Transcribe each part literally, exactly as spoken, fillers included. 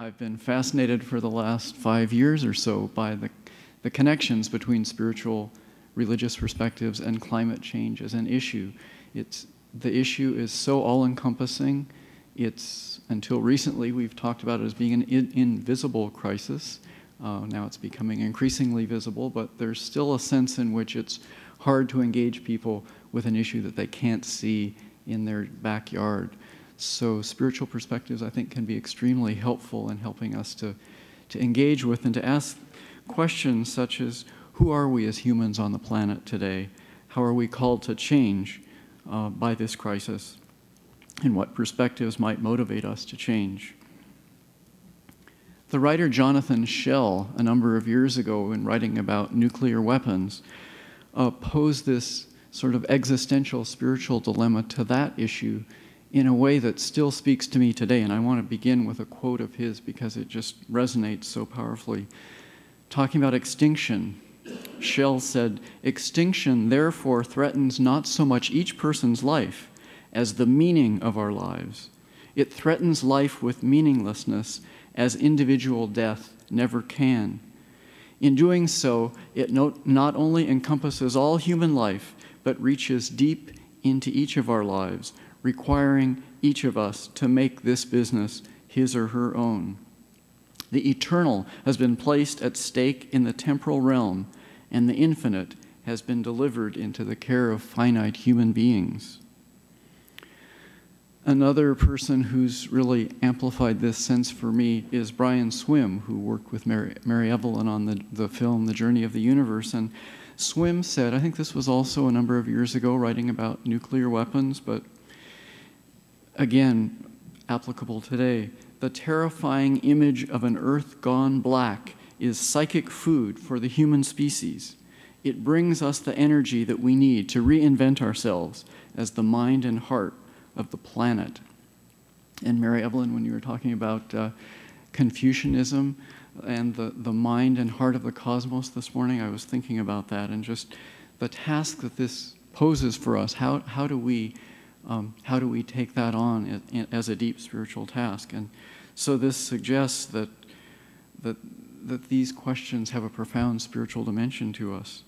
I've been fascinated for the last five years or so by the, the connections between spiritual, religious perspectives and climate change as an issue. It's, the issue is so all-encompassing. It's, until recently, we've talked about it as being an in, invisible crisis. Uh, now it's becoming increasingly visible, but there's still a sense in which it's hard to engage people with an issue that they can't see in their backyard. So spiritual perspectives, I think, can be extremely helpful in helping us to, to engage with and to ask questions such as, who are we as humans on the planet today? How are we called to change uh, by this crisis? And what perspectives might motivate us to change? The writer Jonathan Schell, a number of years ago, in writing about nuclear weapons, uh, posed this sort of existential spiritual dilemma to that issue in a way that still speaks to me today. And I want to begin with a quote of his because it just resonates so powerfully. Talking about extinction, Schell said, "Extinction therefore threatens not so much each person's life as the meaning of our lives. It threatens life with meaninglessness as individual death never can. In doing so, it not only encompasses all human life, but reaches deep into each of our lives, requiring each of us to make this business his or her own. The eternal has been placed at stake in the temporal realm, and the infinite has been delivered into the care of finite human beings." Another person who's really amplified this sense for me is Brian Swim, who worked with Mary, Mary Evelyn on the, the film The Journey of the Universe. And Swim said, I think this was also a number of years ago, writing about nuclear weapons, but again, applicable today, "The terrifying image of an Earth gone black is psychic food for the human species. It brings us the energy that we need to reinvent ourselves as the mind and heart of the planet." And Mary Evelyn, when you were talking about uh, Confucianism and the, the mind and heart of the cosmos this morning, I was thinking about that and just the task that this poses for us. How, how do we um, how do we take that on as a deep spiritual task? And so this suggests that, that, that these questions have a profound spiritual dimension to us.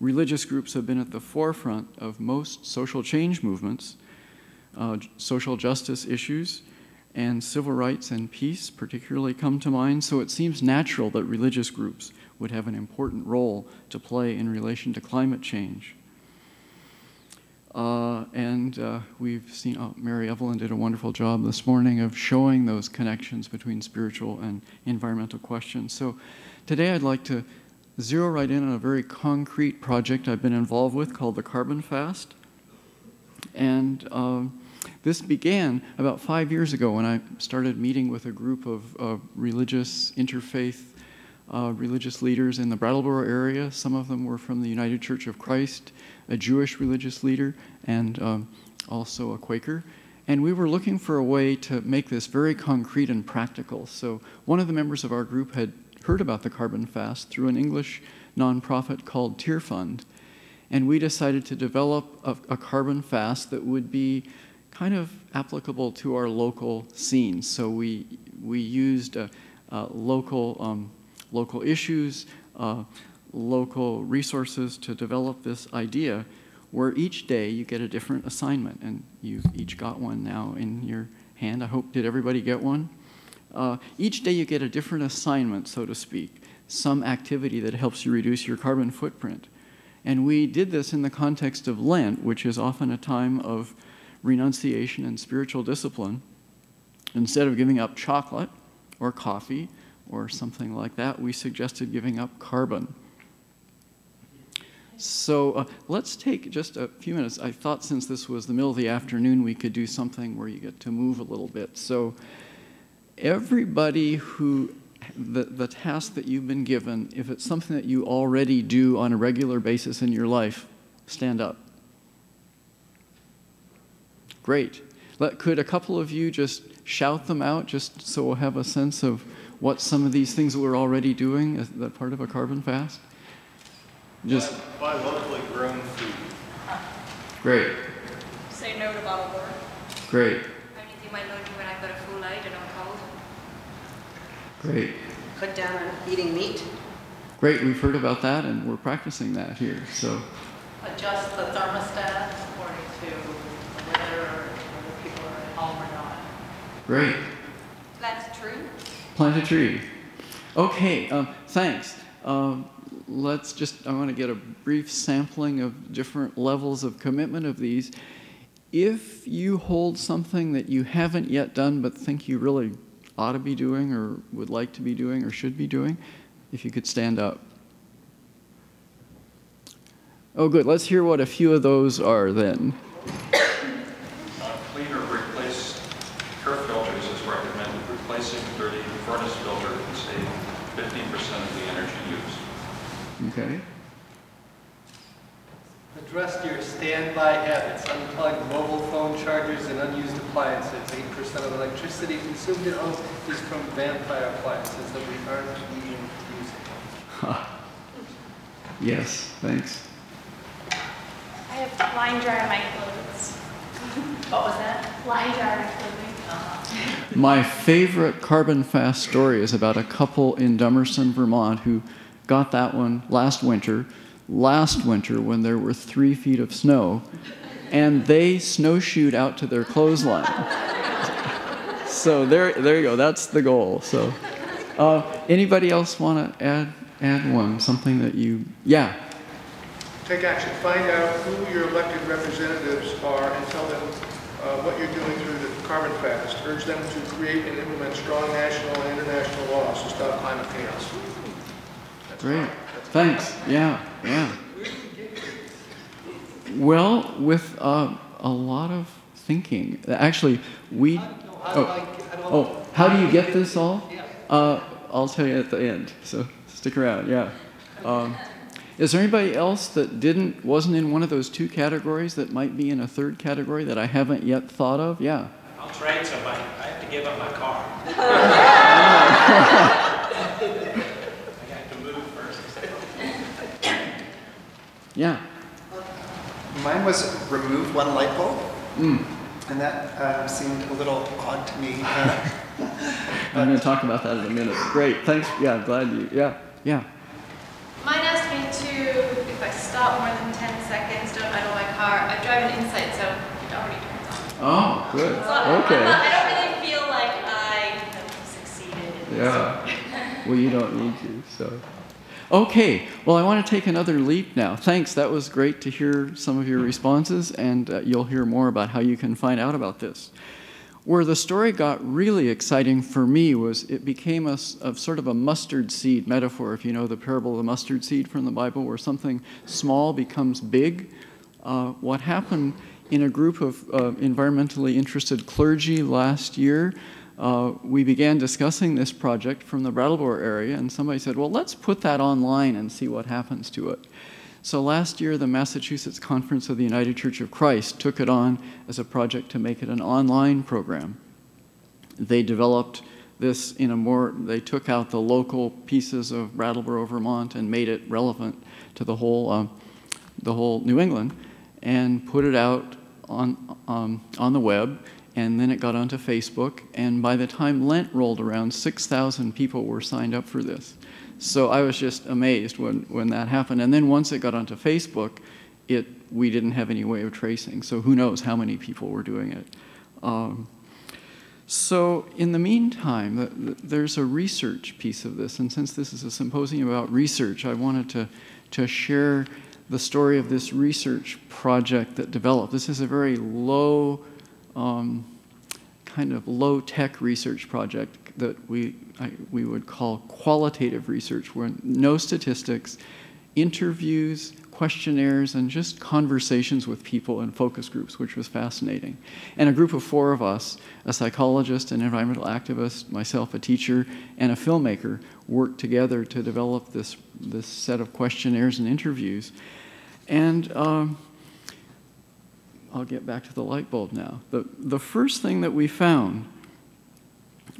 Religious groups have been at the forefront of most social change movements, Uh, social justice issues, and civil rights and peace particularly come to mind, so it seems natural that religious groups would have an important role to play in relation to climate change. Uh, and uh, we've seen, oh, Mary Evelyn did a wonderful job this morning of showing those connections between spiritual and environmental questions. So today I'd like to zero right in on a very concrete project I've been involved with called the Carbon Fast. And um, this began about five years ago when I started meeting with a group of uh, religious, interfaith, uh, religious leaders in the Brattleboro area. Some of them were from the United Church of Christ, a Jewish religious leader, and um, also a Quaker. And we were looking for a way to make this very concrete and practical. So one of the members of our group had heard about the Carbon Fast through an English nonprofit called Tear Fund. And we decided to develop a, a carbon fast that would be kind of applicable to our local scene. So we, we used uh, uh, local, um, local issues, uh, local resources to develop this idea where each day you get a different assignment. And you've each got one now in your hand. I hope, did everybody get one? Uh, each day you get a different assignment, so to speak, some activity that helps you reduce your carbon footprint. And we did this in the context of Lent, which is often a time of renunciation and spiritual discipline. Instead of giving up chocolate or coffee or something like that, we suggested giving up carbon. So uh, let's take just a few minutes. I thought since this was the middle of the afternoon, we could do something where you get to move a little bit. So everybody who The, the task that you've been given, if it's something that you already do on a regular basis in your life, stand up. Great. Let, could a couple of you just shout them out just so we'll have a sense of what some of these things we're already doing as that part of a carbon fast? Just buy locally grown food. Great. Say no to bottled water. Great. I mean, you might know when I've got a full light and I'm cold. Great. Cut down on eating meat. Great, we've heard about that and we're practicing that here. So adjust the thermostat according to whether people are at home or not. Great. Plant a tree. Plant a tree. Okay, um, thanks. Um, let's just, I want to get a brief sampling of different levels of commitment of these. If you hold something that you haven't yet done but think you really ought to be doing or would like to be doing or should be doing, if you could stand up. Oh, good. Let's hear what a few of those are then. Uh, clean or replace air filters is recommended. Replacing a dirty furnace filter can save fifteen percent of the energy used. Okay. Address your standby habits. Unplug mobile phone chargers and unused appliances. eight percent of electricity consumed at home is from vampire appliances that we aren't even using. Huh. Yes, thanks. I have line dry my clothes. What was that? Line dry my clothing. Uh-huh. My favorite Carbon Fast story is about a couple in Dummerston, Vermont, who got that one last winter. Last winter when there were three feet of snow, and they snowshoed out to their clothesline. So there, there you go. That's the goal. So, uh, anybody else want to add add one? Something that you, yeah. Take action. Find out who your elected representatives are and tell them uh, what you're doing through the Carbon Fast. Urge them to create and implement strong national and international laws to stop climate chaos. That's great. Fine. Thanks. Yeah, yeah. Well, with uh, a lot of thinking, actually, we. Oh, oh, how do you get this all? Uh, I'll tell you at the end. So stick around. Yeah. Um, is there anybody else that didn't wasn't in one of those two categories that might be in a third category that I haven't yet thought of? Yeah. I'll trade somebody. I have to give up my car. Yeah. Mine was remove one light bulb, mm. and that uh, seemed a little odd to me. Uh, I'm going to talk about that in a minute. Great, thanks. Yeah, glad you. Yeah, yeah. Mine asked me to, if I stop more than ten seconds, don't idle my car. I drive an Insight, so it already turns on. Oh, good. So, okay. Not, I don't really feel like I succeeded. In yeah. This. Well, you don't need to, so. Okay, well, I want to take another leap now. Thanks, that was great to hear some of your responses, and uh, you'll hear more about how you can find out about this. Where the story got really exciting for me was it became a, a sort of a mustard seed metaphor, if you know the parable of the mustard seed from the Bible, where something small becomes big. Uh, what happened in a group of uh, environmentally interested clergy last year, Uh, we began discussing this project from the Brattleboro area, and somebody said, well, let's put that online and see what happens to it. So last year, the Massachusetts Conference of the United Church of Christ took it on as a project to make it an online program. They developed this in a more, they took out the local pieces of Brattleboro, Vermont, and made it relevant to the whole, uh, the whole New England, and put it out on, um, on the web. And then it got onto Facebook, and by the time Lent rolled around, six thousand people were signed up for this. So I was just amazed when, when that happened. And then once it got onto Facebook, it, we didn't have any way of tracing, so who knows how many people were doing it. Um, so in the meantime, the, the, there's a research piece of this, and since this is a symposium about research, I wanted to, to share the story of this research project that developed. This is a very low, Um, kind of low-tech research project that we, I, we would call qualitative research, where no statistics, interviews, questionnaires, and just conversations with people in focus groups, which was fascinating. And a group of four of us, a psychologist, an environmental activist, myself, a teacher, and a filmmaker, worked together to develop this, this set of questionnaires and interviews. And um, I'll get back to the light bulb now. The, the first thing that we found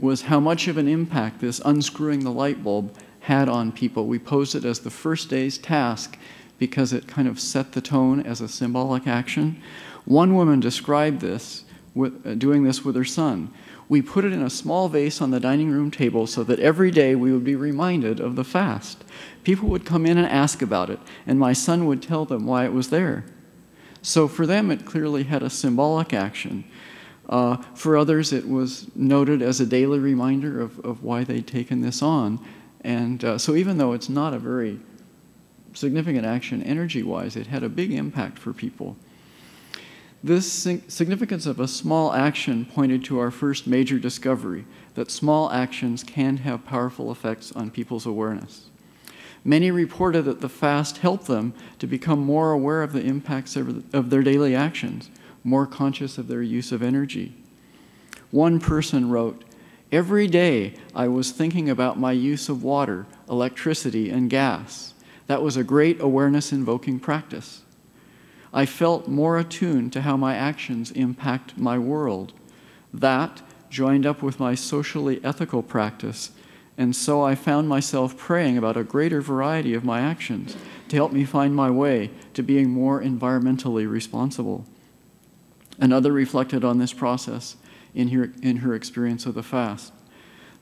was how much of an impact this unscrewing the light bulb had on people. We posed it as the first day's task because it kind of set the tone as a symbolic action. One woman described this, with, uh, doing this with her son. we put it in a small vase on the dining room table so that every day we would be reminded of the fast. People would come in and ask about it, and my son would tell them why it was there. So for them, it clearly had a symbolic action. Uh, for others, it was noted as a daily reminder of, of why they'd taken this on. And uh, so even though it's not a very significant action energy-wise, it had a big impact for people. This significance of a small action pointed to our first major discovery, that small actions can have powerful effects on people's awareness. Many reported that the fast helped them to become more aware of the impacts of their daily actions, more conscious of their use of energy. One person wrote, "Every day I was thinking about my use of water, electricity, and gas. That was a great awareness-invoking practice. I felt more attuned to how my actions impact my world. That joined up with my socially ethical practice, and so I found myself praying about a greater variety of my actions to help me find my way to being more environmentally responsible." Another reflected on this process in her, in her experience of the fast.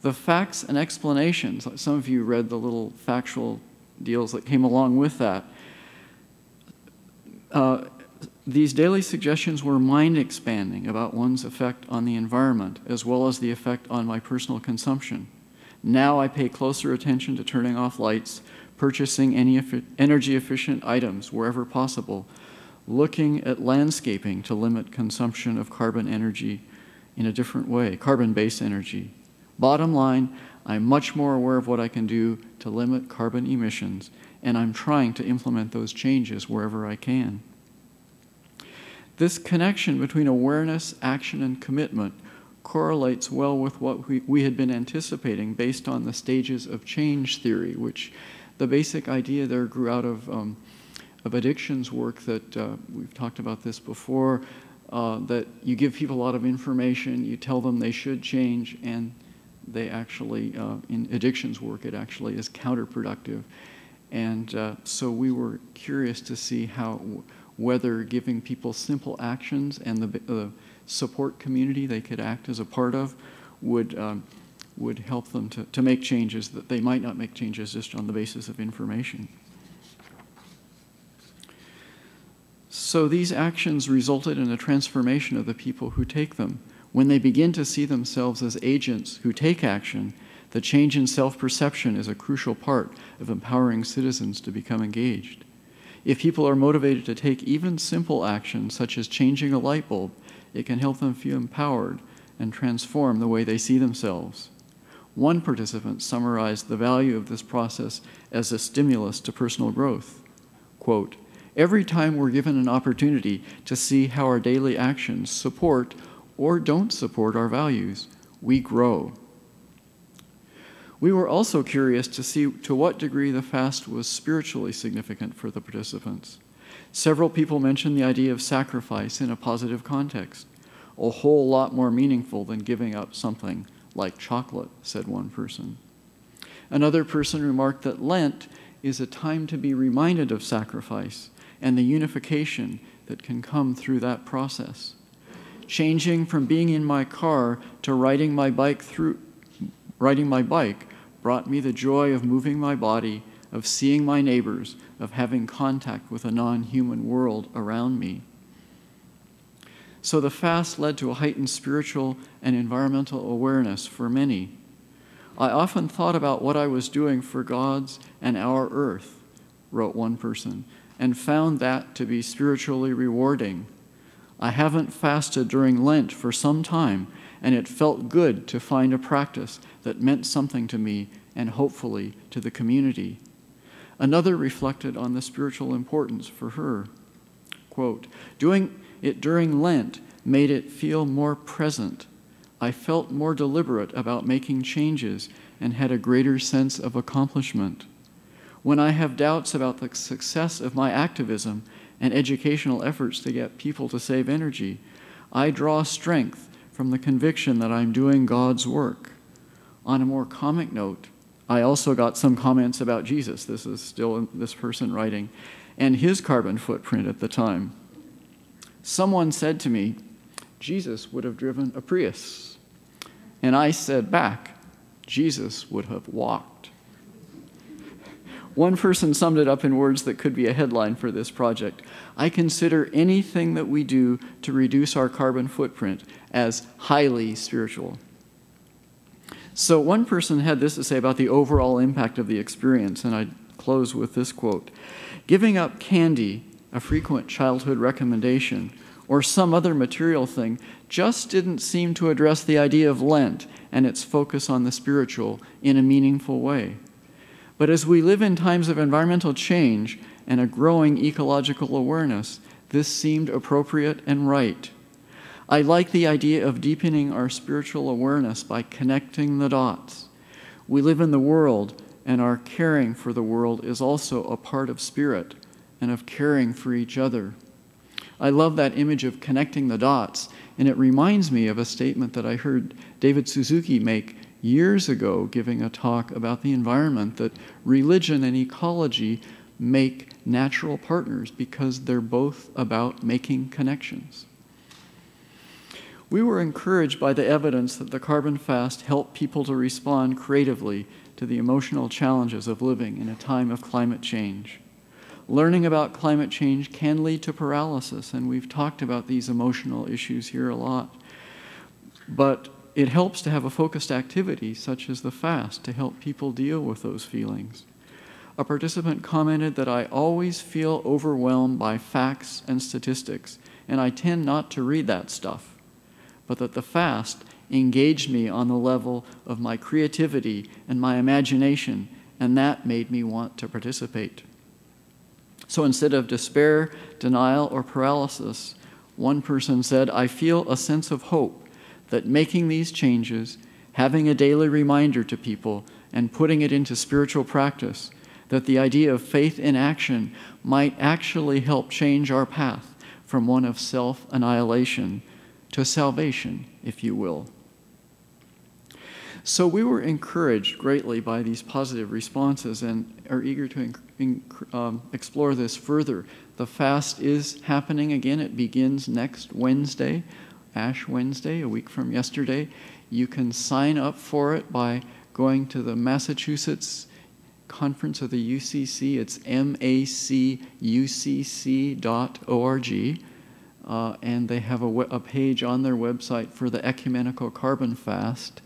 The facts and explanations, some of you read the little factual deals that came along with that. Uh, these daily suggestions were mind-expanding about one's effect on the environment, as well as the effect on my personal consumption. Now I pay closer attention to turning off lights, purchasing any energy-efficient items wherever possible, looking at landscaping to limit consumption of carbon energy in a different way, carbon-based energy. Bottom line, I'm much more aware of what I can do to limit carbon emissions, and I'm trying to implement those changes wherever I can. This connection between awareness, action, and commitment correlates well with what we, we had been anticipating based on the stages of change theory, which the basic idea there grew out of, um, of addictions work that uh, we've talked about this before, uh, that you give people a lot of information, you tell them they should change, and they actually, uh, in addictions work, it actually is counterproductive. And uh, so we were curious to see how, whether giving people simple actions and the uh, support community they could act as a part of would, um, would help them to, to make changes, that they might not make changes just on the basis of information. So these actions resulted in a transformation of the people who take them. When they begin to see themselves as agents who take action, the change in self-perception is a crucial part of empowering citizens to become engaged. If people are motivated to take even simple actions, such as changing a light bulb, it can help them feel empowered and transform the way they see themselves. One participant summarized the value of this process as a stimulus to personal growth. Quote, "Every time we're given an opportunity to see how our daily actions support or don't support our values, we grow." We were also curious to see to what degree the fast was spiritually significant for the participants. Several people mentioned the idea of sacrifice in a positive context, a whole lot more meaningful than giving up something like chocolate, said one person. Another person remarked that Lent is a time to be reminded of sacrifice and the unification that can come through that process. Changing from being in my car to riding my bike through Riding my bike brought me the joy of moving my body, of seeing my neighbors, of having contact with a non-human world around me. So the fast led to a heightened spiritual and environmental awareness for many. I often thought about what I was doing for God's and our earth, wrote one person, and found that to be spiritually rewarding. I haven't fasted during Lent for some time, and it felt good to find a practice that meant something to me and hopefully to the community. Another reflected on the spiritual importance for her. Quote, "Doing it during Lent made it feel more present. I felt more deliberate about making changes and had a greater sense of accomplishment. When I have doubts about the success of my activism and educational efforts to get people to save energy, I draw strength from the conviction that I'm doing God's work." On a more comic note, I also got some comments about Jesus. This is still this person writing, and his carbon footprint at the time. Someone said to me, "Jesus would have driven a Prius." And I said back, Jesus would have walked. One person summed it up in words that could be a headline for this project. I consider anything that we do to reduce our carbon footprint as highly spiritual. So one person had this to say about the overall impact of the experience, and I close with this quote. Giving up candy, a frequent childhood recommendation, or some other material thing just didn't seem to address the idea of Lent and its focus on the spiritual in a meaningful way. But as we live in times of environmental change and a growing ecological awareness, this seemed appropriate and right. I like the idea of deepening our spiritual awareness by connecting the dots. We live in the world, and our caring for the world is also a part of spirit and of caring for each other. I love that image of connecting the dots, and it reminds me of a statement that I heard David Suzuki make years ago giving a talk about the environment, that religion and ecology make natural partners because they're both about making connections. We were encouraged by the evidence that the Carbon Fast helped people to respond creatively to the emotional challenges of living in a time of climate change. Learning about climate change can lead to paralysis, and we've talked about these emotional issues here a lot. But it helps to have a focused activity, such as the fast, to help people deal with those feelings. A participant commented that I always feel overwhelmed by facts and statistics, and I tend not to read that stuff, but that the fast engaged me on the level of my creativity and my imagination, and that made me want to participate. So instead of despair, denial, or paralysis, one person said, I feel a sense of hope that making these changes, having a daily reminder to people, and putting it into spiritual practice, that the idea of faith in action might actually help change our path from one of self-annihilation to salvation, if you will. So we were encouraged greatly by these positive responses and are eager to in, um, explore this further. The fast is happening again. It begins next Wednesday, Ash Wednesday, a week from yesterday. You can sign up for it by going to the Massachusetts Conference of the U C C. It's macucc dot org. Uh, and they have a, a page on their website for the Ecumenical Carbon Fast.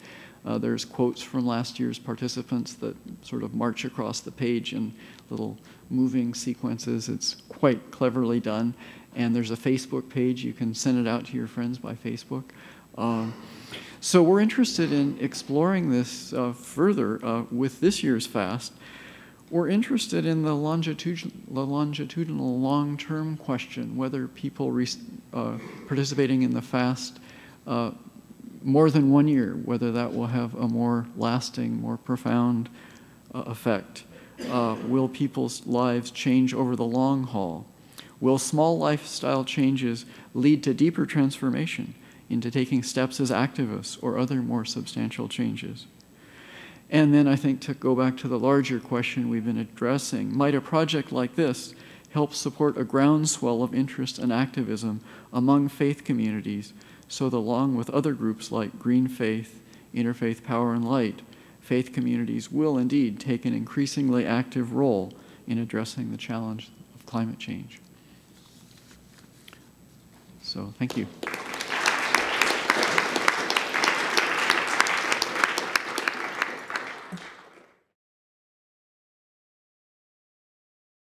Uh, there's quotes from last year's participants that sort of march across the page in little moving sequences. It's quite cleverly done. And there's a Facebook page. You can send it out to your friends by Facebook. Um, so we're interested in exploring this uh, further uh, with this year's fast. We're interested in the longitudinal, longitudinal long-term question, whether people re uh, participating in the fast uh, more than one year, whether that will have a more lasting, more profound uh, effect. Uh, will people's lives change over the long haul? Will small lifestyle changes lead to deeper transformation into taking steps as activists or other more substantial changes? And then I think to go back to the larger question we've been addressing, might a project like this help support a groundswell of interest and activism among faith communities, so that along with other groups like Green Faith, Interfaith Power and Light, faith communities will indeed take an increasingly active role in addressing the challenge of climate change. So thank you.